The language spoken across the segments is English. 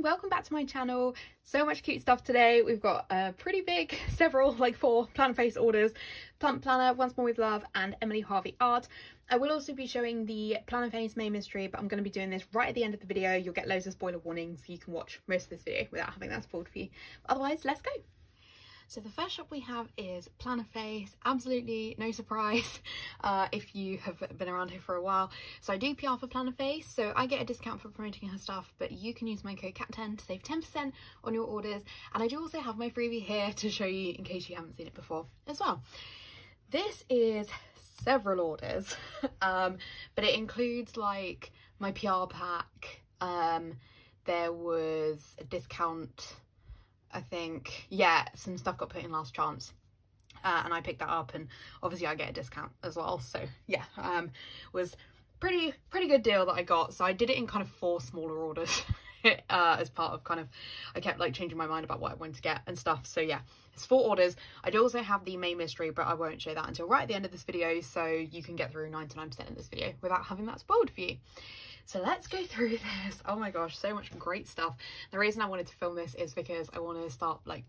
everyone, welcome back to my channel. So much cute stuff today. We've got a pretty big several, like 4 Plannerface orders: Plum Planner, Once More with Love, and Emily Harvey Art. I will also be showing the Plannerface main mystery, but I'm going to be doing this right at the end of the video. You'll get loads of spoiler warnings, so you can watch most of this video without having that spoiled for you. But otherwise, let's go. So the first shop we have is Plannerface. Absolutely no surprise if you have been around here for a while. So I do PR for Plannerface, so I get a discount for promoting her stuff, but you can use my code KAT10 to save 10% on your orders. And I do also have my freebie here to show you in case you haven't seen it before as well. This is several orders, but it includes like my PR pack. There was a discount, I think, yeah, some stuff got put in last chance, and I picked that up, and obviously I get a discount as well, so yeah, was pretty good deal that I got. So I did it in kind of 4 smaller orders as part of kind of, I kept like changing my mind about what I wanted to get and stuff, so yeah, it's 4 orders. I do also have the main mystery, but I won't show that until right at the end of this video, so you can get through 99% of this video without having that spoiled for you. So let's go through this. Oh my gosh, so much great stuff. The reason I wanted to film this is because I want to start like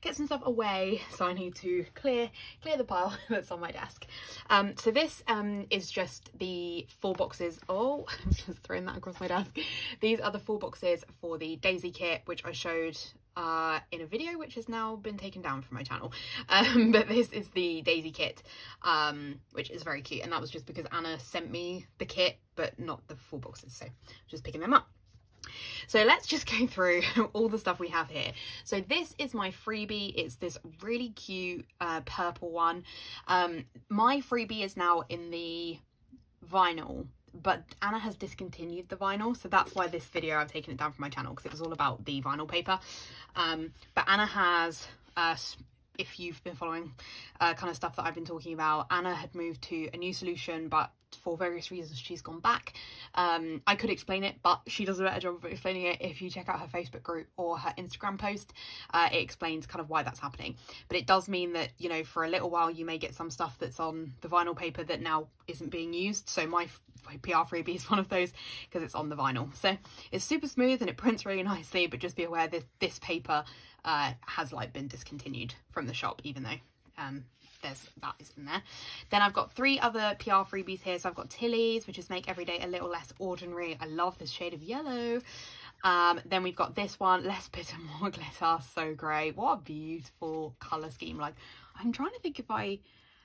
get some stuff away, so I need to clear the pile that's on my desk. So this is just the 4 boxes. Oh, I'm just throwing that across my desk. These are the 4 boxes for the Daisy kit, which I showed in a video which has now been taken down from my channel, but this is the Daisy kit, which is very cute, and that was just because Anna sent me the kit but not the full boxes, so just picking them up. So let's just go through all the stuff we have here. So this is my freebie. It's this really cute purple one. My freebie is now in the vinyl, but Anna has discontinued the vinyl, so that's why this video I've taken it down from my channel, because it was all about the vinyl paper. But Anna has, if you've been following kind of stuff that I've been talking about, Anna had moved to a new solution, but for various reasons she's gone back. I could explain it, but she does a better job of explaining it if you check out her Facebook group or her Instagram post. It explains kind of why that's happening, but it does mean that, you know, for a little while you may get some stuff that's on the vinyl paper that now isn't being used. So my PR freebie is one of those, because it's on the vinyl, so it's super smooth and it prints really nicely, but just be aware that this paper has like been discontinued from the shop, even though there's that is in there. Then I've got 3 other PR freebies here. So I've got Tilly's, which is make every day a little less ordinary. I love this shade of yellow. Then we've got this one, less bitter, more glitter. So great. What a beautiful colour scheme. Like, I'm trying to think if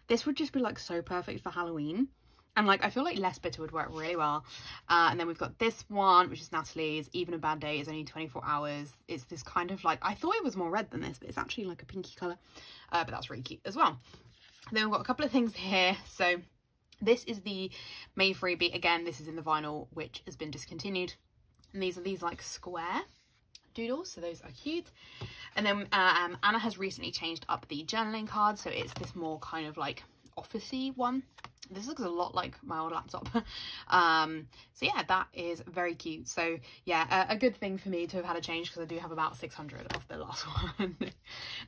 this would just be like so perfect for Halloween. And like, I feel like less bitter would work really well. And then we've got this one, which is Natalie's. Even a bad day is only 24 hours. It's this kind of like, I thought it was more red than this, but it's actually like a pinky colour. But that's really cute as well. Then we've got a couple of things here. So this is the May freebie. Again, this is in the vinyl, which has been discontinued. And these are these like square doodles, so those are cute. And then Anna has recently changed up the journaling card, so it's this more kind of like officey one. This looks a lot like my old laptop. So yeah, that is very cute. So yeah, a good thing for me to have had a change, because I do have about 600 of the last one.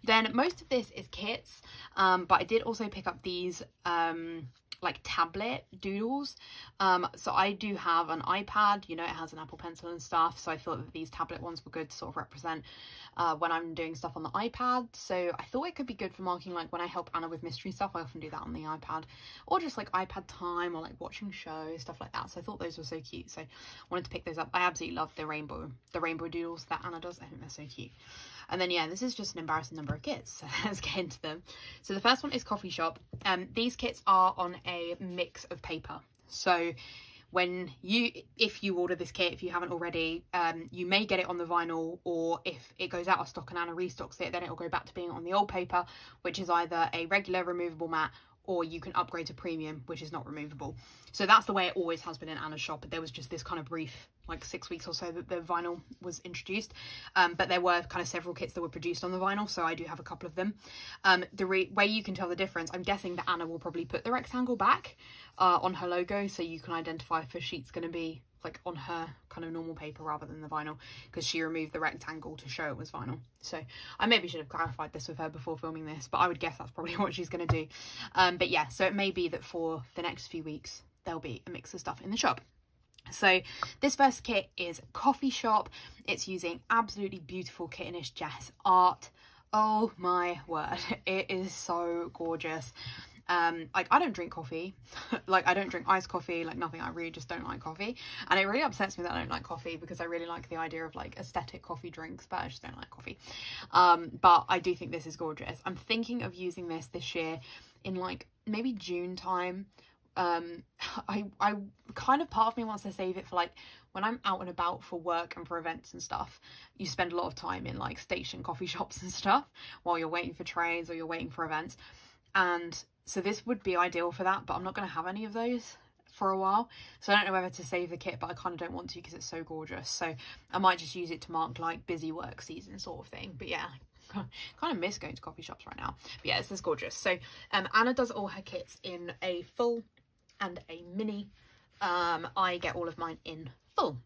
Then most of this is kits, but I did also pick up these like tablet doodles. So I do have an iPad, you know, it has an Apple Pencil and stuff, so I thought that these tablet ones were good to sort of represent when I'm doing stuff on the iPad. So I thought it could be good for marking, like when I help Anna with mystery stuff, I often do that on the iPad, or just like iPad time, or like watching shows, stuff like that. So I thought those were so cute, so I wanted to pick those up. I absolutely love the rainbow doodles that Anna does. I think they're so cute. And then yeah, this is just an embarrassing number of kits, so let's get into them. So the first one is coffee shop. These kits are on a mix of paper, so if you order this kit, if you haven't already, you may get it on the vinyl, or if it goes out of stock and Anna restocks it, then it'll go back to being on the old paper, which is either a regular removable mat, or you can upgrade to premium, which is not removable. So that's the way it always has been in Anna's shop, but there was just this kind of brief like 6 weeks or so that the vinyl was introduced, but there were kind of several kits that were produced on the vinyl, so I do have a couple of them. The way you can tell the difference, I'm guessing that Anna will probably put the rectangle back on her logo, so you can identify if a sheet's going to be like on her kind of normal paper rather than the vinyl, because she removed the rectangle to show it was vinyl. So I maybe should have clarified this with her before filming this, but I would guess that's probably what she's going to do. But yeah, so it may be that for the next few weeks there'll be a mix of stuff in the shop. So this first kit is Coffee Shop. It's using absolutely beautiful kittenish Jess art. Oh my word, it is so gorgeous. Like, I don't drink coffee. Like, I don't drink iced coffee, like nothing. I really just don't like coffee, and it really upsets me that I don't like coffee, because I really like the idea of like aesthetic coffee drinks, but I just don't like coffee. But I do think this is gorgeous. I'm thinking of using this year in like maybe June time. I kind of, part of me wants to save it for like when I'm out and about for work and for events and stuff. You spend a lot of time in like station coffee shops and stuff while you're waiting for trains or you're waiting for events, and so this would be ideal for that. But I'm not going to have any of those for a while, so I don't know whether to save the kit, but I kind of don't want to because it's so gorgeous. So I might just use it to mark like busy work season sort of thing. But yeah, kind of miss going to coffee shops right now. But yeah, this is gorgeous. So Anna does all her kits in a full and a mini. I get all of mine in full.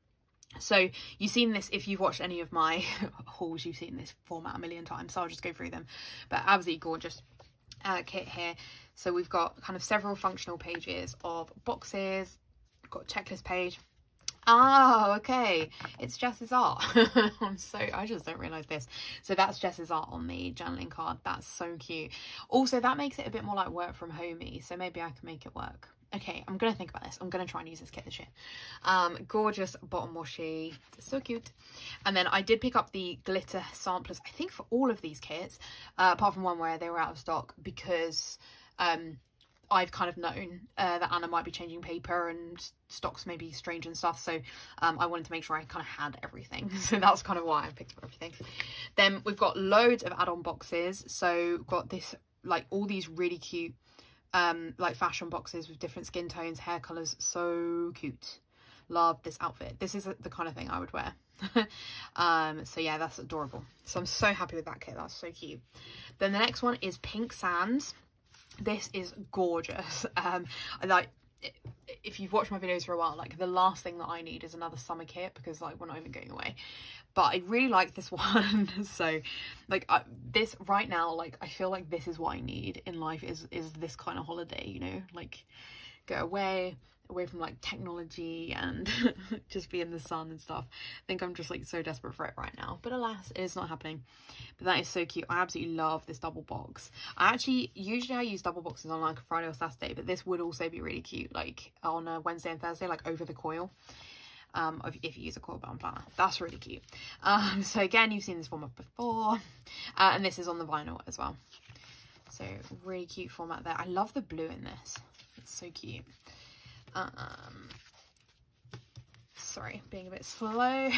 So you've seen this, if you've watched any of my hauls, you've seen this format a million times, so I'll just go through them. But absolutely gorgeous kit here. So we've got kind of several functional pages of boxes, got a checklist page. Oh, okay, it's Jess's art. I just don't realise this. So that's Jess's art on the journaling card. That's so cute. Also, that makes it a bit more like work from homey, so maybe I can make it work. Okay, I'm gonna think about this. I'm gonna try and use this kit this year. Gorgeous bottom washi, so cute. And then I did pick up the glitter samplers, I think for all of these kits, apart from one where they were out of stock, because I've kind of known that Anna might be changing paper and stocks may be strange and stuff, so I wanted to make sure I kind of had everything. So that's kind of why I picked up everything. Then we've got loads of add-on boxes. So got this, like all these really cute like fashion boxes with different skin tones, hair colors. So cute. Love this outfit. This is the kind of thing I would wear. So yeah, that's adorable. So I'm so happy with that kit. That's so cute. Then the next one is Pink Sands. This is gorgeous. Like, if you've watched my videos for a while, like the last thing that I need is another summer kit, because like we're not even going away. But I really like this one. So like this right now, like I feel like this is what I need in life, is this kind of holiday, you know, like go away from like technology and just be in the sun and stuff. I think I'm just like so desperate for it right now, but alas, it is not happening. But that is so cute. I absolutely love this double box. Usually I use double boxes on like a Friday or Saturday, but this would also be really cute like on a Wednesday and Thursday, like over the coil, if you use a coil bound planner. That's really cute. So again, you've seen this format before, and this is on the vinyl as well. So really cute format there. I love the blue in this, it's so cute. Sorry, being a bit slow.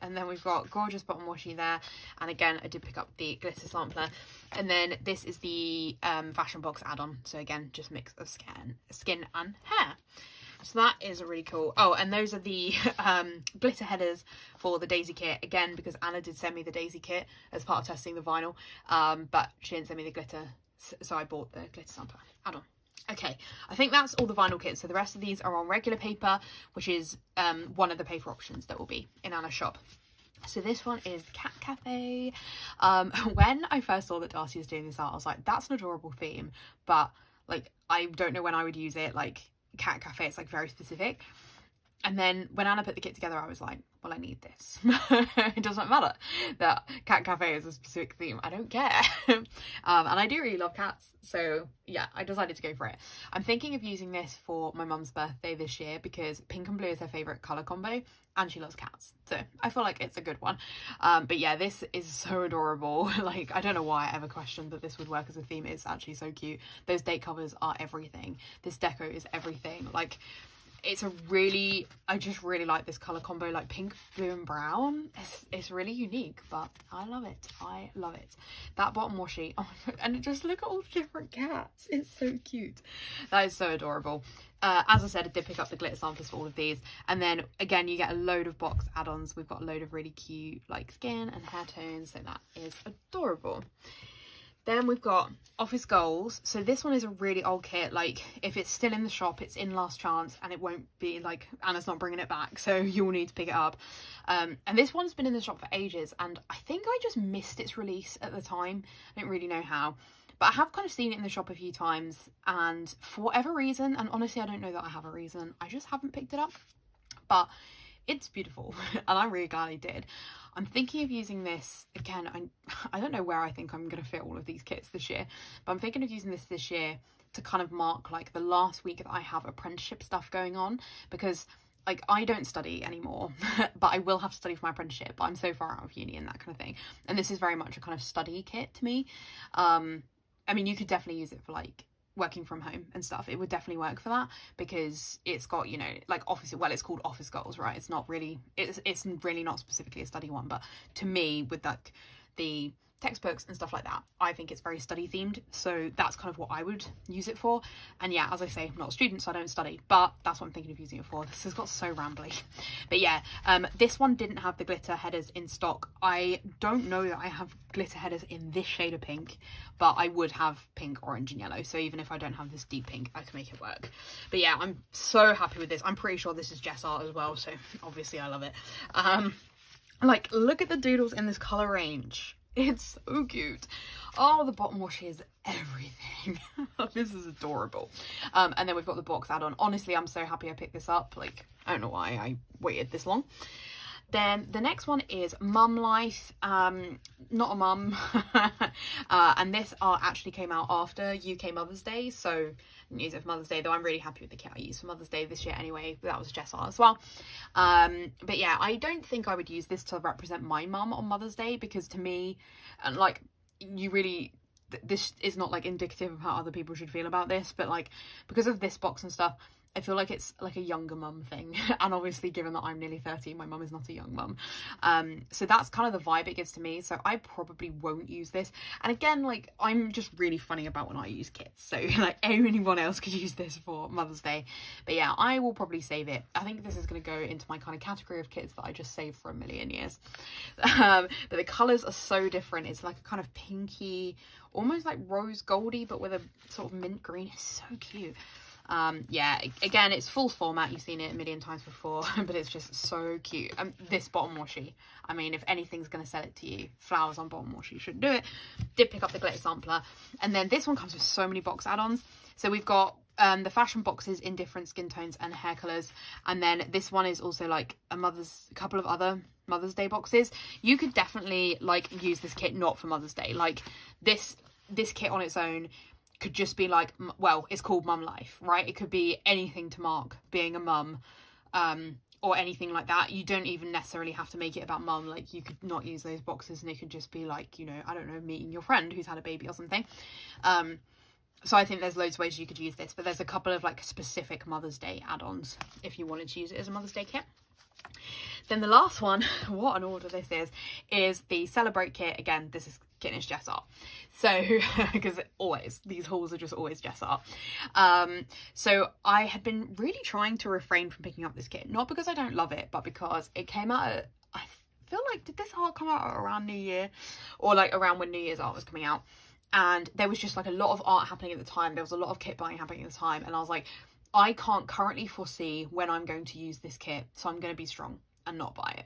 And then we've got gorgeous bottom washi there, and again I did pick up the glitter sampler. And then this is the fashion box add-on, so again just mix of skin and hair. So that is really cool. Oh, and those are the glitter headers for the daisy kit again, because Anna did send me the daisy kit as part of testing the vinyl, but she didn't send me the glitter, so I bought the glitter sampler add-on. Okay, I think that's all the vinyl kits. So the rest of these are on regular paper, which is one of the paper options that will be in Anna's shop. So this one is Cat Cafe. When I first saw that Darcy was doing this art, I was like, that's an adorable theme, but like I don't know when I would use it. Like Cat Cafe, it's like very specific. And then when Anna put the kit together, I was like, well, I need this. It doesn't matter that Cat Cafe is a specific theme. I don't care. And I do really love cats. So yeah, I decided to go for it. I'm thinking of using this for my mum's birthday this year, because pink and blue is her favourite colour combo and she loves cats. So I feel like it's a good one. But yeah, this is so adorable. Like, I don't know why I ever questioned that this would work as a theme. It's actually so cute. Those date covers are everything. This deco is everything. Like, it's a really, I just really like this colour combo, like pink, blue and brown. It's really unique, but I love it. I love it. That bottom washi, oh, and just look at all the different cats. It's so cute. That is so adorable. As I said, I did pick up the glitter samples for all of these. And then again, you get a load of box add-ons. We've got a load of really cute like skin and hair tones. So that is adorable. Then we've got Office Goals. So this one is a really old kit. Like, if it's still in the shop, it's in last chance, and it won't be, like, Anna's not bringing it back, so you'll need to pick it up. And this one's been in the shop for ages, and I think I just missed its release at the time. I don't really know how, but I have kind of seen it in the shop a few times, and for whatever reason, and honestly I don't know that I have a reason, I just haven't picked it up. but it's beautiful and I'm really glad I did. I'm thinking of using this again. I don't know where I think I'm going to fit all of these kits this year, but I'm thinking of using this year to kind of mark like the last week that I have apprenticeship stuff going on, because like I don't study anymore but I will have to study for my apprenticeship, but I'm so far out of uni and that kind of thing, and this is very much a kind of study kit to me. I mean, you could definitely use it for like working from home and stuff. It would definitely work for that because it's got, you know, like office, well, it's called Office Goals, right? It's not really, it's really not specifically a study one, but to me with like the textbooks and stuff like that, I think it's very study themed, so that's kind of what I would use it for. And yeah, as I say, I'm not a student, so I don't study, but that's what I'm thinking of using it for. This has got so rambly, but yeah, this one didn't have the glitter headers in stock. I don't know that I have glitter headers in this shade of pink, but I would have pink, orange and yellow, so even if I don't have this deep pink, I can make it work. But yeah, I'm so happy with this. I'm pretty sure this is Jess art as well, so obviously I love it. Like, look at the doodles in this color range. It's so cute. Oh, the bottom wash is everything. This is adorable. And then we've got the box add-on. Honestly, I'm so happy I picked this up. Like, I don't know why I waited this long. Then the next one is Mum Life, Not a Mum. And this art actually came out after UK Mother's Day, so I didn't use it for Mother's Day, though I'm really happy with the kit I used for Mother's Day this year anyway. That was Jess art as well. But yeah, I don't think I would use this to represent my mum on Mother's Day, because to me, and like, you really, this is not like indicative of how other people should feel about this, but like, because of this box and stuff, I feel like it's like a younger mum thing. And obviously, given that I'm nearly 30, my mum is not a young mum. So that's kind of the vibe it gives to me. So I probably won't use this. And again, like, I'm just really funny about when I use kits. So like anyone else could use this for Mother's Day. But yeah, I will probably save it. I think this is going to go into my kind of category of kits that I just saved for a million years. But the colours are so different. It's like a kind of pinky, almost like rose goldy, but with a sort of mint green. It's so cute. Yeah, again, it's full format, you've seen it a million times before, but it's just so cute. This bottom washi, I mean, if anything's gonna sell it to you, flowers on bottom washi should do it. Did pick up the glitter sampler, and then this one comes with so many box add-ons. So we've got the fashion boxes in different skin tones and hair colors, and then this one is also like a couple of other Mother's Day boxes. You could definitely like use this kit not for Mother's Day. Like this kit on its own could just be like, well, it's called Mum Life, right? It could be anything to mark being a mum, or anything like that. You don't even necessarily have to make it about mum. Like, you could not use those boxes and it could just be like, you know, I don't know, meeting your friend who's had a baby or something. So I think there's loads of ways you could use this, but there's a couple of like specific Mother's Day add-ons if you wanted to use it as a Mother's Day kit. Then the last one, what an order this is the Celebrate kit. Again, this is Kitish Jess art, so because always these hauls are just always Jess art. So I had been really trying to refrain from picking up this kit, not because I don't love it, but because it came out at, I feel like, did this art come out around New Year, or like around when New Year's art was coming out? And there was just like a lot of art happening at the time. There was a lot of kit buying happening at the time, and I was like, I can't currently foresee when I'm going to use this kit, so I'm going to be strong and not buy it.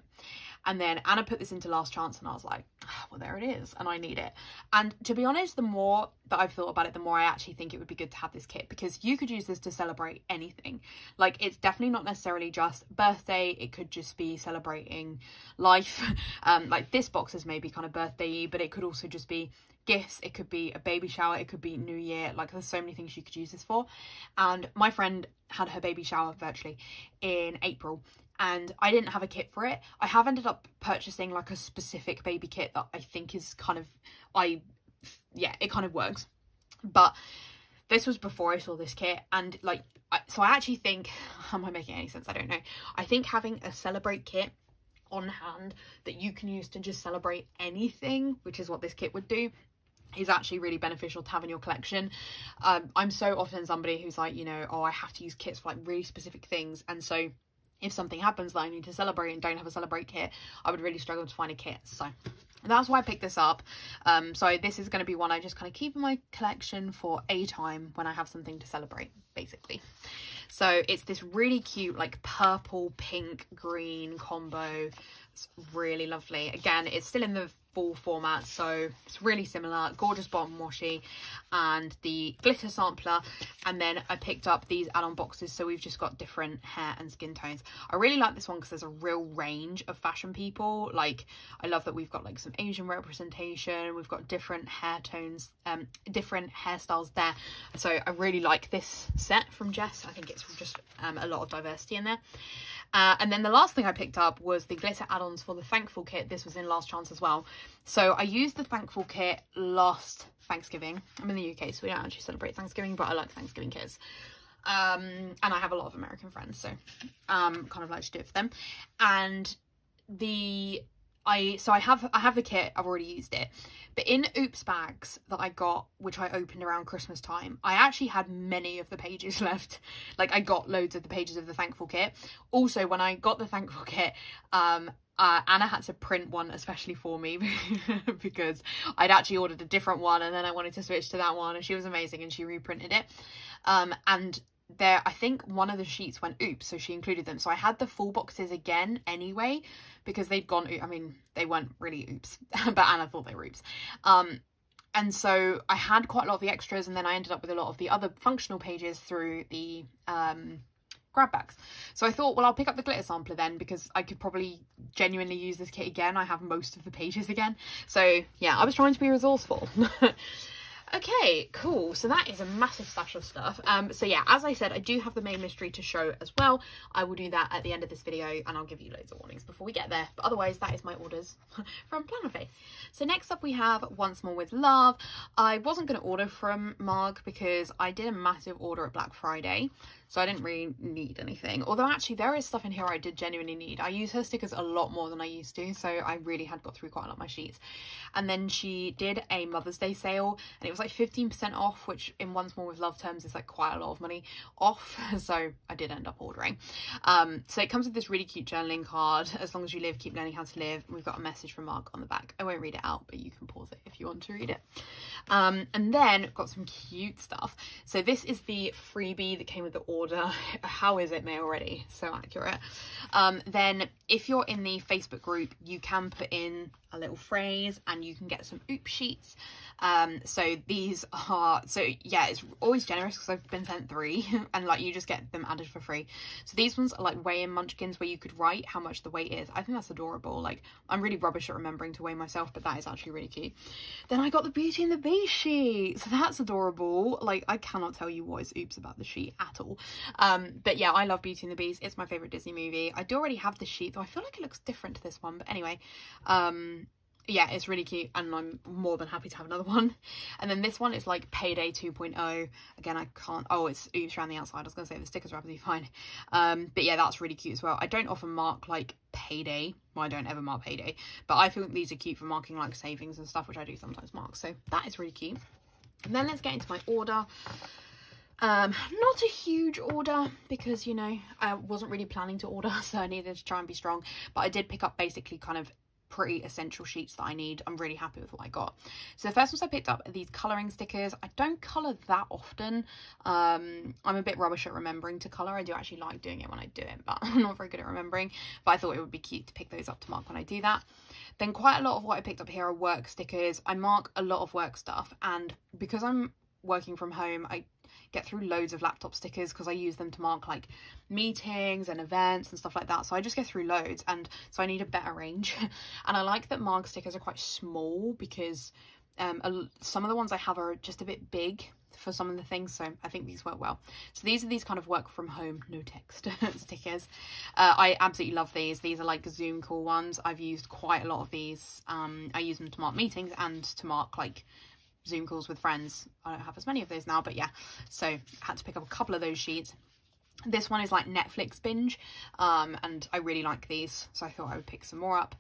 And then Anna put this into last chance and I was like, oh, well, there it is and I need it. And to be honest, the more that I've thought about it, the more I actually think it would be good to have this kit, because you could use this to celebrate anything. Like, it's definitely not necessarily just birthday, it could just be celebrating life. Like, this box is maybe kind of birthday-y, but it could also just be gifts, it could be a baby shower, it could be New Year. Like, there's so many things you could use this for. And my friend had her baby shower virtually in April and I didn't have a kit for it. I have ended up purchasing like a specific baby kit that I think is kind of, yeah, it kind of works, but this was before I saw this kit. And like, so I actually think, am I making any sense? I don't know. I think having a Celebrate kit on hand that you can use to just celebrate anything, which is what this kit would do, is actually really beneficial to have in your collection. I'm so often somebody who's like, you know, oh, I have to use kits for like really specific things, and so if something happens that I need to celebrate and don't have a Celebrate kit, I would really struggle to find a kit. So that's why I picked this up. So this is going to be one I just kind of keep in my collection for a time when I have something to celebrate, basically. So it's this really cute like purple, pink, green combo. It's really lovely. Again, it's still in the full format, so it's really similar. Gorgeous bottom washi and the glitter sampler, and then I picked up these add-on boxes, so we've just got different hair and skin tones. I really like this one because there's a real range of fashion people. Like, I love that we've got like some Asian representation, we've got different hair tones, different hairstyles there. So I really like this set from Jess. I think it's just a lot of diversity in there. And then the last thing I picked up was the glitter add-ons for the Thankful kit. This was in Last Chance as well. So I used the Thankful kit last Thanksgiving. I'm in the UK, so we don't actually celebrate Thanksgiving, but I like Thanksgiving kits. And I have a lot of American friends, so kind of like to do it for them. And I have the kit, I've already used it. But in Oops bags that I got, which I opened around Christmas time, I actually had many of the pages left. Like, I got loads of the pages of the Thankful kit. Also, when I got the Thankful kit, Anna had to print one especially for me because I'd actually ordered a different one and then I wanted to switch to that one, and she was amazing and she reprinted it. And there, I think one of the sheets went oops, so she included them. So I had the full boxes again anyway because they'd gone, I mean, they weren't really oops, but Anna thought they were oops. And so I had quite a lot of the extras, and then I ended up with a lot of the other functional pages through the grab bags. So I thought, well, I'll pick up the glitter sampler then because I could probably genuinely use this kit again. I have most of the pages again. So yeah, I was trying to be resourceful. Okay, cool. So that is a massive stash of stuff. So yeah, as I said, I do have the main mystery to show as well. I will do that at the end of this video, and I'll give you loads of warnings before we get there. But otherwise, that is my orders from Plannerface. So next up we have Once More with Love. I wasn't going to order from Marg because I did a massive order at Black Friday, so I didn't really need anything. Although actually there is stuff in here I did genuinely need. I use her stickers a lot more than I used to, so I really had got through quite a lot of my sheets. And then she did a Mother's Day sale, and it was like 15% off, which in Once More With Love terms is like quite a lot of money off. So I did end up ordering. So it comes with this really cute journaling card. As long as you live, keep learning how to live. We've got a message from Mark on the back. I won't read it out, but you can pause it if you want to read it. And then got some cute stuff. So this is the freebie that came with the order. How is it, May, already? So accurate. Then if you're in the Facebook group, you can put in a little phrase and you can get some oop sheets. So these are, so yeah, it's always generous because I've been sent 3 and like you just get them added for free. So these ones are like weigh-in munchkins where you could write how much the weight is. I think that's adorable. Like, I'm really rubbish at remembering to weigh myself, but that is actually really cute. Then I got the Beauty and the Beast sheet, so that's adorable. Like, I cannot tell you what is oops about the sheet at all. But yeah, I love Beauty and the Beast. It's my favorite Disney movie. I do already have the sheet, though I feel like it looks different to this one, but anyway. Yeah, it's really cute and I'm more than happy to have another one. And then this one is like Payday 2.0. Again, I can't, oh, it's oops around the outside. I was gonna say the stickers are absolutely fine. But yeah, that's really cute as well. I don't often mark like Payday. Well, I don't ever mark Payday, but I think these are cute for marking like savings and stuff, which I do sometimes mark. So that is really cute. And then let's get into my order. Not a huge order because, you know, I wasn't really planning to order, so I needed to try and be strong. But I did pick up basically kind of pretty essential sheets that I need. I'm really happy with what I got. So the first ones I picked up are these colouring stickers. I don't colour that often. I'm a bit rubbish at remembering to colour. I do actually like doing it when I do it, but I'm not very good at remembering. But I thought it would be cute to pick those up to mark when I do that. Then quite a lot of what I picked up here are work stickers. I mark a lot of work stuff, and because I'm working from home, I get through loads of laptop stickers because I use them to mark like meetings and events and stuff like that. So I just get through loads, and so I need a better range. And I like that Marg stickers are quite small because some of the ones I have are just a bit big for some of the things, so I think these work well. So these are these kind of work from home, no text stickers. I absolutely love these. These are like Zoom call ones. I've used quite a lot of these. I use them to mark meetings and to mark like Zoom calls with friends. I don't have as many of those now, but yeah, so I had to pick up a couple of those sheets. This one is like Netflix binge, and I really like these, so I thought I would pick some more up.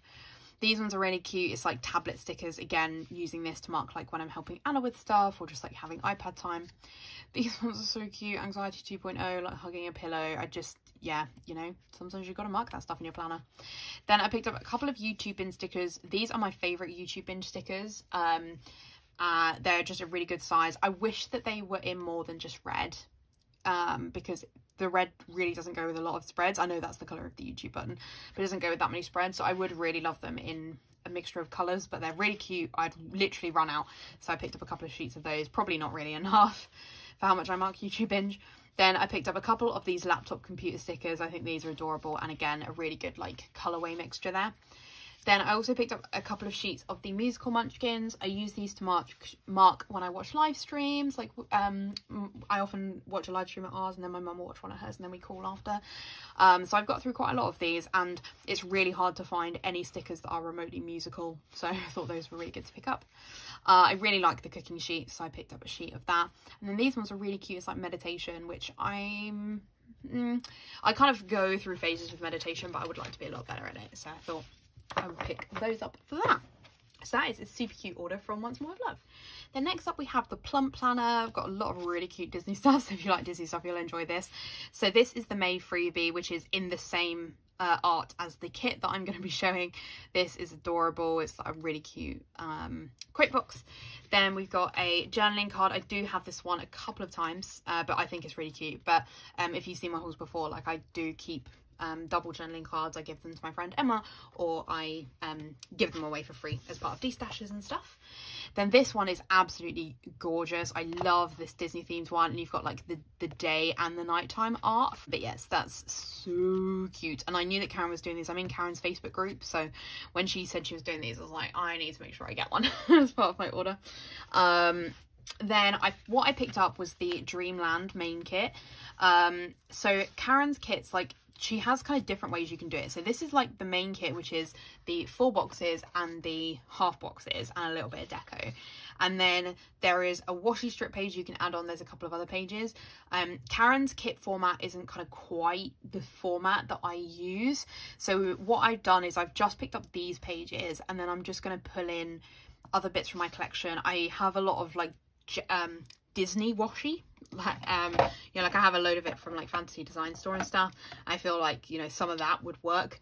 These ones are really cute. It's like tablet stickers, again using this to mark like when I'm helping Anna with stuff or just like having iPad time. These ones are so cute. Anxiety 2.0, like hugging a pillow. I just, yeah, you know, sometimes you've got to mark that stuff in your planner. Then I picked up a couple of YouTube binge stickers. These are my favorite YouTube binge stickers. They're just a really good size. I wish that they were in more than just red, because the red really doesn't go with a lot of spreads. I know that's the colour of the YouTube button, but it doesn't go with that many spreads. So I would really love them in a mixture of colours, but they're really cute. I'd literally run out, so I picked up a couple of sheets of those. Probably not really enough for how much I mark YouTube binge. Then I picked up a couple of these laptop computer stickers. I think these are adorable, and again, a really good like colourway mixture there. Then I also picked up a couple of sheets of the musical munchkins. I use these to mark when I watch live streams. Like I often watch a live stream at ours, and then my mum will watch one at hers, and then we call after. So I've got through quite a lot of these, and it's really hard to find any stickers that are remotely musical. So I thought those were really good to pick up. I really like the cooking sheet, so I picked up a sheet of that. And then these ones are really cute. It's like meditation, which I kind of go through phases with meditation, but I would like to be a lot better at it. So I thought I would pick those up for that. So that is a super cute order from Once More with Love. Then next up we have the Plum Planner. I've got a lot of really cute Disney stuff, so if you like Disney stuff you'll enjoy this. So this is the May freebie, which is in the same art as the kit that I'm going to be showing. This is adorable. It's a really cute quick box. Then we've got a journaling card. I do have this one a couple of times, but I think it's really cute. But if you've seen my hauls before, like I do keep double journaling cards. I give them to my friend Emma, or I give them away for free as part of destashes and stuff. Then this one is absolutely gorgeous. I love this Disney themed one, and you've got like the day and the nighttime art. But yes, that's so cute, and I knew that Karen was doing these. I'm in Karen's Facebook group, so when she said she was doing these, I was like, I need to make sure I get one as part of my order. Then what I picked up was the Dreamland main kit. So Karen's kit's like, she has kind of different ways you can do it. So this is like the main kit, which is the full boxes and the half boxes and a little bit of deco. And then there is a washi strip page you can add on. There's a couple of other pages. Karen's kit format isn't kind of quite the format that I use. So what I've done is I've just picked up these pages, and then I'm just going to pull in other bits from my collection. I have a lot of like Disney washi, like you know, like I have a load of it from like Fantasy Design Store and stuff. I feel like, you know, some of that would work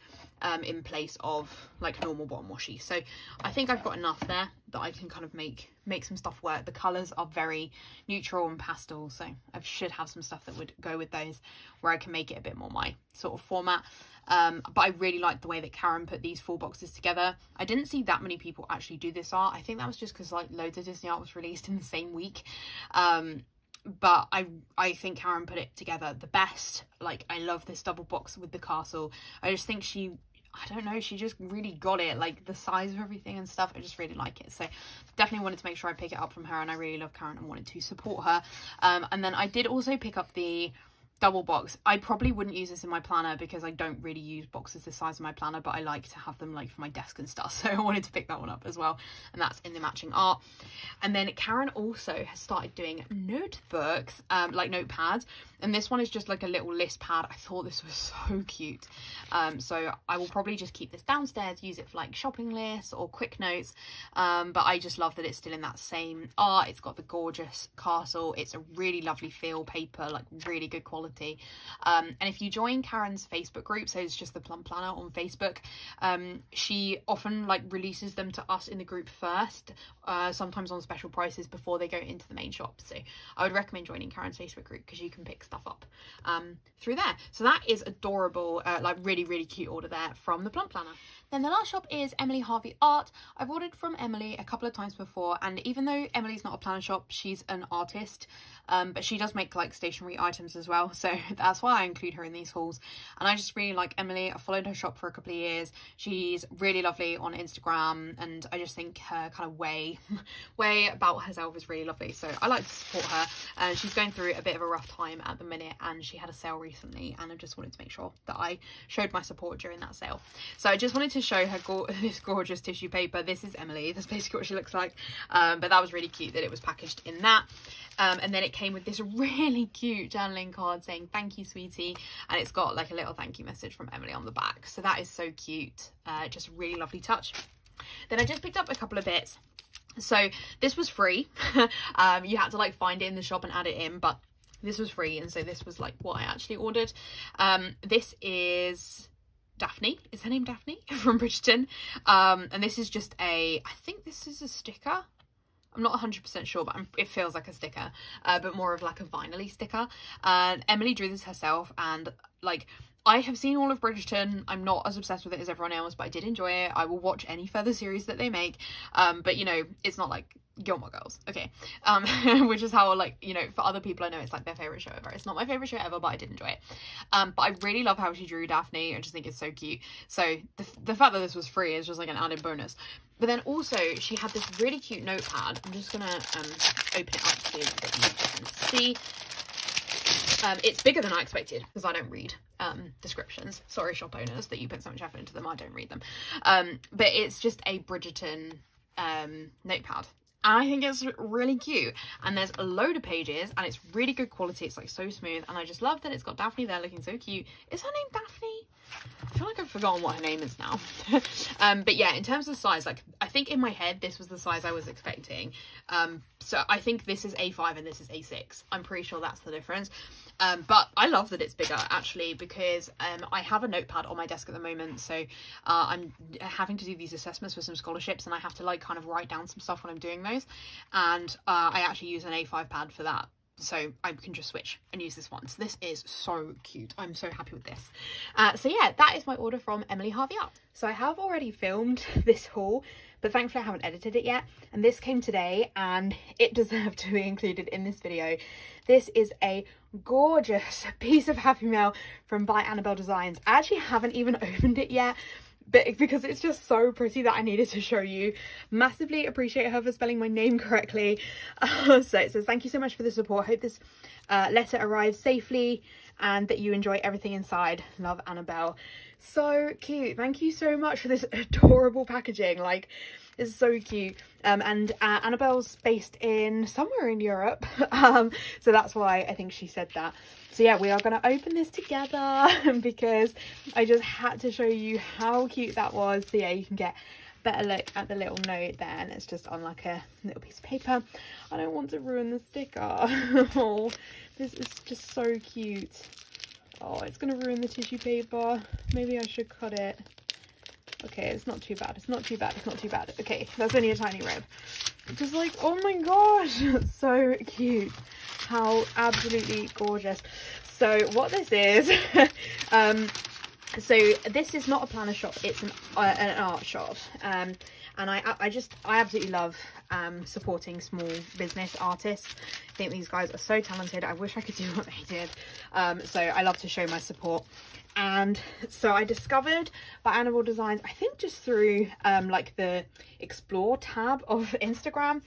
in place of like normal bottom washi. So I think I've got enough there that I can kind of make some stuff work. The colors are very neutral and pastel, so I should have some stuff that would go with those, where I can make it a bit more my sort of format. But I really liked the way that Karen put these full boxes together. I didn't see that many people actually do this art. I think that was just because like loads of Disney art was released in the same week. But I think Karen put it together the best. Like, I love this double box with the castle. I just think I don't know, she just really got it, like the size of everything and stuff. I just really like it, so definitely wanted to make sure I pick it up from her, and I really love Karen and wanted to support her. And then I did also pick up the double box. I probably wouldn't use this in my planner because I don't really use boxes this size in my planner, but I like to have them like for my desk and stuff, so I wanted to pick that one up as well. And that's in the matching art. And then Karen also has started doing notebooks, like notepads, and this one is just like a little list pad. I thought this was so cute, so I will probably just keep this downstairs, use it for like shopping lists or quick notes. But I just love that it's still in that same art. It's got the gorgeous castle. It's a really lovely feel paper, like really good quality. And if you join Karen's Facebook group, so it's just the Plum Planner on Facebook, she often like releases them to us in the group first, sometimes on special prices before they go into the main shop. So I would recommend joining Karen's Facebook group because you can pick stuff up through there. So that is adorable, like really cute order there from the Plum Planner. Then the last shop is Emily Harvey Art. I've ordered from Emily a couple of times before, and even though Emily's not a planner shop, she's an artist, but she does make like stationery items as well. So that's why I include her in these hauls. And I just really like Emily. I followed her shop for a couple of years. She's really lovely on Instagram, and I just think her kind of way about herself is really lovely. So I like to support her. And she's going through a bit of a rough time at the minute, and she had a sale recently, and I just wanted to make sure that I showed my support during that sale. So I just wanted to show her this gorgeous tissue paper. This is Emily. That's basically what she looks like. But that was really cute that it was packaged in that. And then it came with this really cute journaling card saying thank you sweetie, and it's got like a little thank you message from Emily on the back. So that is so cute, just really lovely touch. Then I just picked up a couple of bits. So this was free. You had to like find it in the shop and add it in, but this was free, and so this was like what I actually ordered. This is Daphne. Is her name Daphne from Bridgerton? And this is just I think this is a sticker. I'm not 100% sure, but it feels like a sticker, but more of like a vinyl-y sticker. Emily drew this herself, and like, I have seen all of Bridgerton. I'm not as obsessed with it as everyone else, but I did enjoy it. I will watch any further series that they make, but you know, it's not like Gilmore Girls, okay, which is how, like, you know, for other people I know it's like their favorite show ever. It's not my favorite show ever, but I did enjoy it. But I really love how she drew Daphne. I just think it's so cute. So the fact that this was free is just like an added bonus. But then also she had this really cute notepad. I'm just gonna open it up so that you can see. It's bigger than I expected because I don't read descriptions. Sorry, shop owners, that you put so much effort into them. I don't read them. But it's just a Bridgerton notepad. And I think it's really cute, and there's a load of pages, and it's really good quality. It's like so smooth, and I just love that it's got Daphne there looking so cute. Is her name Daphne? I feel like I've forgotten what her name is now. But yeah, in terms of size, like, I think in my head this was the size I was expecting. So I think this is A5 and this is A6. I'm pretty sure that's the difference. But I love that it's bigger, actually, because I have a notepad on my desk at the moment. So I'm having to do these assessments for some scholarships, and I have to like kind of write down some stuff when I'm doing those. And I actually use an A5 pad for that, so I can just switch and use this one. So this is so cute. I'm so happy with this. So yeah, that is my order from Emily Harvey Art. So I have already filmed this haul, but thankfully I haven't edited it yet, and this came today and it deserved to be included in this video. This is a gorgeous piece of happy mail from By Annabelle Designs. I actually haven't even opened it yet, but because it's just so pretty that I needed to show you. Massively appreciate her for spelling my name correctly. So it says, thank you so much for the support. Hope this letter arrives safely and that you enjoy everything inside. Love, Annabelle. So cute. Thank you so much for this adorable packaging. Like, it's so cute. And Annabelle's based in somewhere in Europe. So that's why I think she said that. So yeah, we are going to open this together because I just had to show you how cute that was. So yeah, you can get a better look at the little note there, and it's just on like a little piece of paper. I don't want to ruin the sticker. Oh, this is just so cute. Oh, it's going to ruin the tissue paper. Maybe I should cut it. Okay, it's not too bad. It's not too bad. It's not too bad. Okay, that's only a tiny rib. Just like, oh my gosh, that's so cute. How absolutely gorgeous. So what this is, so this is not a planner shop. It's an art shop. And I absolutely love supporting small business artists. I think these guys are so talented. I wish I could do what they did. So I love to show my support. And so I discovered By Annabelle Designs, I think just through like the explore tab of Instagram,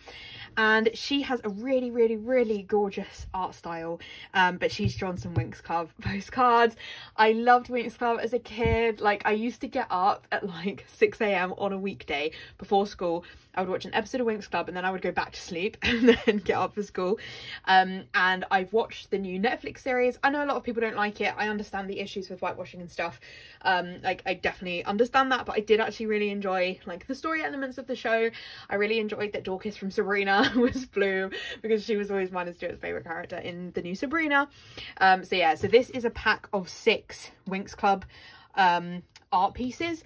and she has a really really gorgeous art style, but she's drawn some Winx Club postcards. I loved Winx Club as a kid. Like, I used to get up at like 6 a.m. on a weekday before school. I would watch an episode of Winx Club and then I would go back to sleep and then get up for school. And I've watched the new Netflix series. I know a lot of people don't like it. I understand the issues with whitewashing and stuff. Like, I definitely understand that, but I did actually really enjoy like the story elements of the show. I really enjoyed that Dorcas from Sabrina was Bloom, because she was always mine and Stuart's favourite character in the new Sabrina. So yeah, so this is a pack of 6 Winx Club art pieces.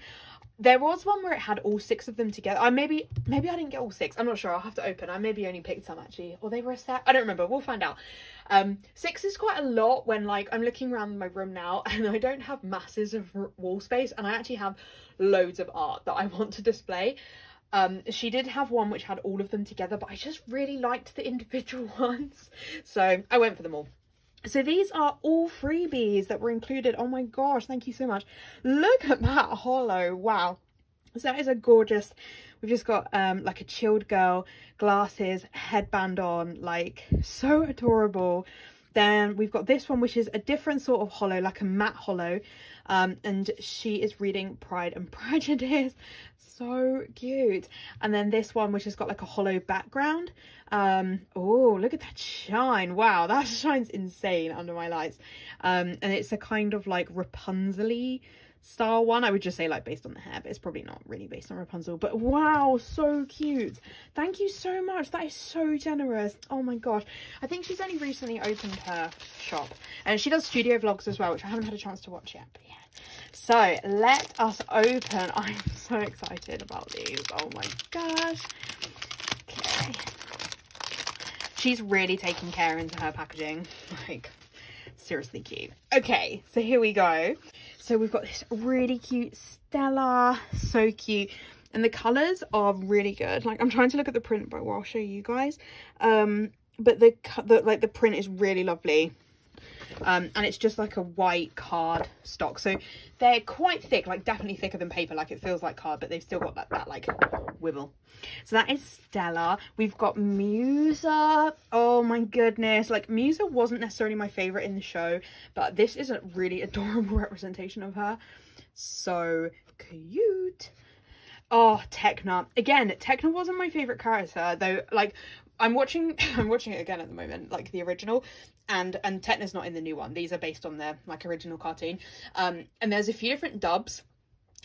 There was one where it had all 6 of them together. Maybe I didn't get all 6. I'm not sure. I'll have to open. I maybe only picked some, actually. Or they were a set. I don't remember. We'll find out. 6 is quite a lot when, like, I'm looking around my room now and I don't have masses of wall space, and I actually have loads of art that I want to display. She did have one which had all of them together, but I just really liked the individual ones. So I went for them all. So these are all freebies that were included. Oh my gosh, thank you so much. Look at that holo. Wow. So that is a gorgeous, we've just got like a chilled girl, glasses, headband on, like so adorable. Then we've got this one, which is a different sort of holo, like a matte holo. And she is reading Pride and Prejudice. So cute. And then this one, which has got like a holo background. Oh, look at that shine. Wow, that shine's insane under my lights. And it's a kind of like Rapunzel-y style one. I would just say like based on the hair, but it's probably not really based on Rapunzel. But wow, so cute. Thank you so much. That is so generous. Oh my gosh, I think she's only recently opened her shop, and she does studio vlogs as well, which I haven't had a chance to watch yet, but yeah. So let us open. I'm so excited about these. Oh my gosh. Okay, she's really taking care into her packaging. Like, seriously cute. Okay, so here we go. So we've got this really cute Stella, so cute. And the colours are really good. Like, I'm trying to look at the print, but I'll show you guys. But the print is really lovely. And it's just like a white card stock, so they're quite thick, like definitely thicker than paper. Like, it feels like card, but they've still got that like wibble. So that is Stella. We've got Musa. Oh my goodness, like Musa wasn't necessarily my favorite in the show, but this is a really adorable representation of her. So cute. Oh, Tekna. Again, Tekna wasn't my favorite character though. Like, I'm watching it again at the moment, like the original, and Tekna's not in the new one. These are based on their like original cartoon. And there's a few different dubs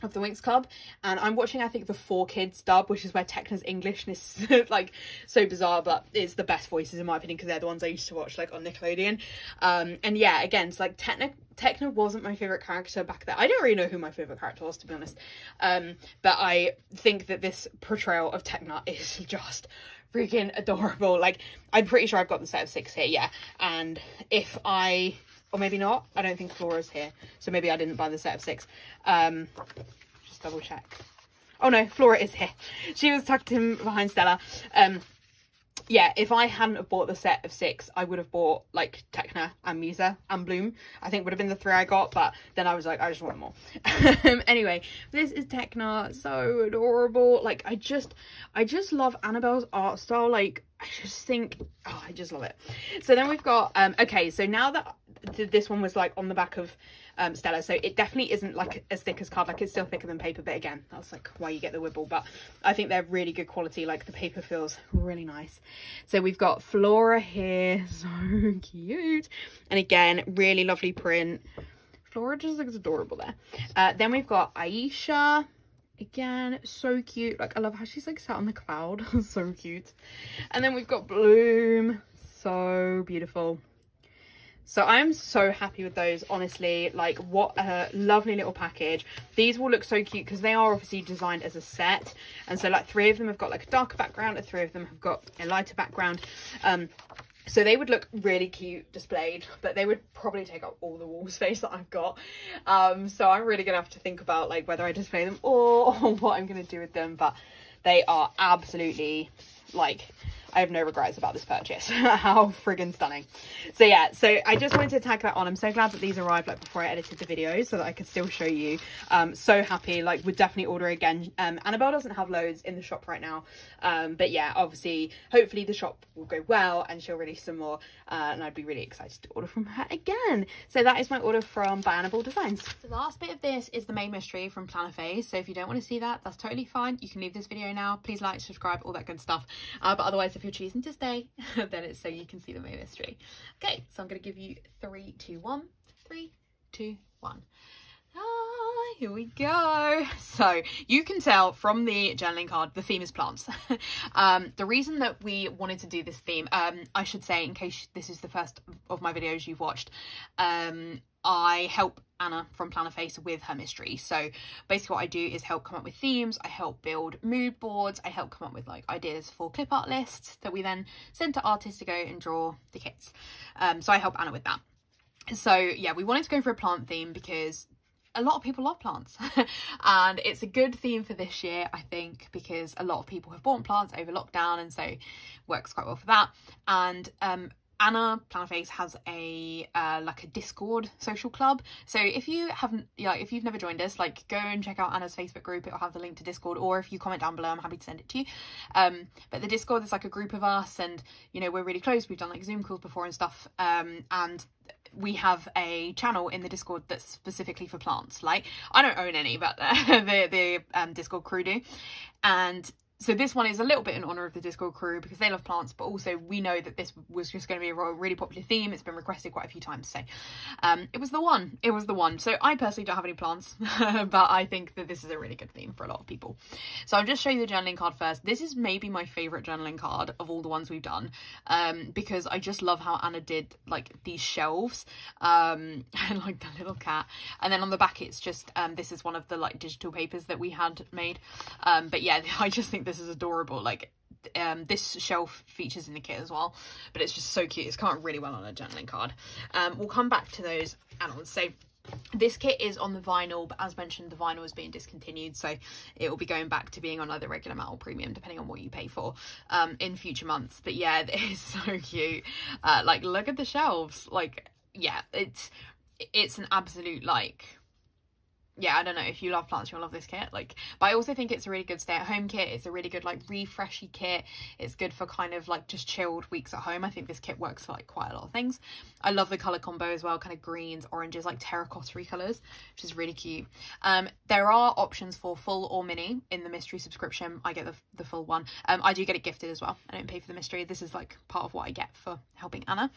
of the Winx Club, and I'm watching, I think, the 4Kids dub, which is where Tekna's English is like so bizarre, but it's the best voices in my opinion, because they're the ones I used to watch like on Nickelodeon. And yeah, again, it's like Tekna wasn't my favorite character back then. I don't really know who my favorite character was, to be honest. But I think that this portrayal of Tekna is just freaking adorable. Like, I'm pretty sure I've got the set of 6 here, yeah. And if I, or maybe not, I don't think Flora's here, so maybe I didn't buy the set of 6. Just double check. Oh no, Flora is here. She was tucked in behind Stella. Yeah, if I hadn't have bought the set of 6, I would have bought like Tekna and Musa and Bloom. I think would have been the 3 I got, but then I was like, I just want more. Anyway, this is Tekna, so adorable. Like, I just love Annabelle's art style. Like, I just think, oh, I just love it. So then we've got okay, so now that this one was like on the back of Stella, so it definitely isn't like as thick as card. Like, it's still thicker than paper, but again, that's like why you get the wibble. But I think they're really good quality. Like, the paper feels really nice. So we've got Flora here, so cute, and again, really lovely print. Flora just looks adorable there. Then we've got Aisha, again, so cute. Like, I love how she's like sat on the cloud. So cute. And then we've got Bloom, so beautiful. So I'm so happy with those, honestly. Like, what a lovely little package. These will look so cute because they are obviously designed as a set. And so like 3 of them have got like a darker background and 3 of them have got a lighter background. So they would look really cute displayed, but they would probably take up all the wall space that I've got. So I'm really gonna have to think about like whether I display them or what I'm gonna do with them. But they are absolutely, like, I have no regrets about this purchase. How friggin' stunning. So yeah, so I just wanted to tag that on. I'm so glad that these arrived like before I edited the video so that I could still show you. So happy. Like, would definitely order again. Annabelle doesn't have loads in the shop right now, but yeah, obviously hopefully the shop will go well and she'll release some more, and I'd be really excited to order from her again. So that is my order from By Annabelle Designs. The last bit of this is the main mystery from Plannerface, so if you don't want to see that, that's totally fine. You can leave this video now. Please like, subscribe, all that good stuff. But otherwise, if you're choosing to stay, then it's so you can see the main mystery. Okay, so I'm gonna give you 3, 2, 1. 3, 2, 1. Ah, here we go. So you can tell from the journaling card, the theme is plants. The reason that we wanted to do this theme, I should say, in case this is the first of my videos you've watched, I help Anna from Plannerface with her mystery. So basically what I do is help come up with themes, I help build mood boards, I help come up with like ideas for clip art lists that we then send to artists to go and draw the kits. So I help Anna with that. So yeah, we wanted to go for a plant theme because a lot of people love plants and it's a good theme for this year, I think, because a lot of people have bought plants over lockdown, and so works quite well for that. And Anna Plannerface has a like a Discord social club, so if you haven't, if you've never joined us, like, go and check out Anna's Facebook group. It'll have the link to Discord, or if you comment down below, I'm happy to send it to you. But the Discord is like a group of us, and you know, we're really close. We've done like Zoom calls before and stuff, and we have a channel in the Discord that's specifically for plants. Like, I don't own any, but the Discord crew do. And so this one is a little bit in honour of the Discord crew because they love plants, but also we know that this was just going to be a really popular theme. It's been requested quite a few times, so it was the one. It was the one. So I personally don't have any plants, but I think that this is a really good theme for a lot of people. So I'll just show you the journaling card first. This is maybe my favourite journaling card of all the ones we've done, because I just love how Anna did like these shelves, and like the little cat. And then on the back it's just, this is one of the like digital papers that we had made. But yeah, I just think this is adorable. Like, This shelf features in the kit as well, but it's just so cute. It's come out really well on a journaling card. We'll come back to those add-ons. So this kit is on the vinyl, but as mentioned, the vinyl is being discontinued, so it will be going back to being on either regular metal or premium, depending on what you pay for in future months. But yeah, it is so cute. Like, look at the shelves. Like, yeah, it's an absolute, like, yeah, I don't know, if you love plants, you'll love this kit. Like, but I also think it's a really good stay-at-home kit. It's a really good, like, refreshy kit. It's good for kind of, like, just chilled weeks at home. I think this kit works for, like, quite a lot of things. I love the colour combo as well, kind of greens, oranges, like, terracotta-y colours, which is really cute. There are options for full or mini in the mystery subscription. I get the full one. I do get it gifted as well. I don't pay for the mystery. This is, like, part of what I get for helping Anna.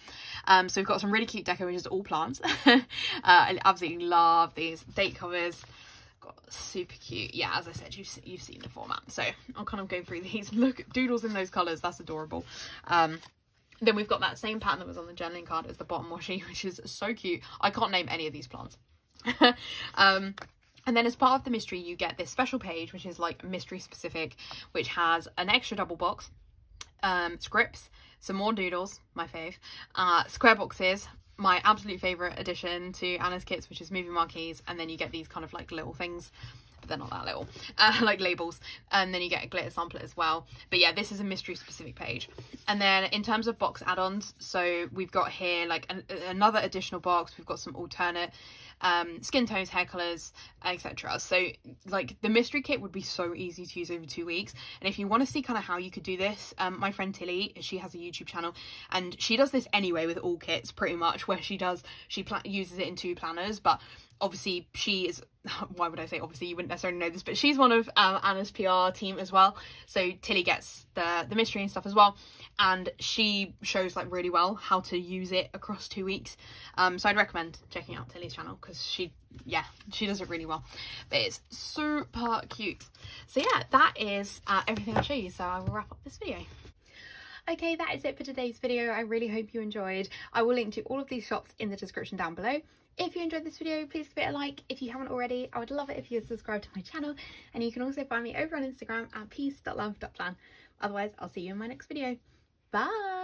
So we've got some really cute deco, which is all plants. I absolutely love these date covers. Got super cute. Yeah, as I said, you've seen the format, so I'll kind of go through these. Look, doodles in those colors, that's adorable. Then we've got that same pattern that was on the journaling card as the bottom washi, which is so cute. I can't name any of these plants. And then as part of the mystery, you get this special page, which is like mystery specific, which has an extra double box, scripts, some more doodles, my fave, square boxes, my absolute favourite addition to Anna's kits, which is movie marquees, and then you get these kind of like little things, but they're not that little, like labels, and then you get a glitter sampler as well. But yeah, this is a mystery specific page. And then in terms of box add-ons, so we've got here like another additional box. We've got some alternate skin tones, hair colors, etc. So like the mystery kit would be so easy to use over 2 weeks. And if you want to see kind of how you could do this, my friend Tilly, she has a YouTube channel and she does this anyway with all kits pretty much, where she uses it in 2 planners. But obviously she is, why would I say obviously, you wouldn't necessarily know this, but she's one of Anna's PR team as well. So Tilly gets the mystery and stuff as well, and she shows like really well how to use it across 2 weeks. So I'd recommend checking out Tilly's channel, because she does it really well, but it's super cute. So yeah, that is everything I'll show you, so I will wrap up this video. Okay, that is it for today's video. I really hope you enjoyed. I will link to all of these shops in the description down below. If you enjoyed this video, please give it a like. If you haven't already, I would love it if you subscribe to my channel, and you can also find me over on Instagram at peace.love.plan. Otherwise, I'll see you in my next video. Bye!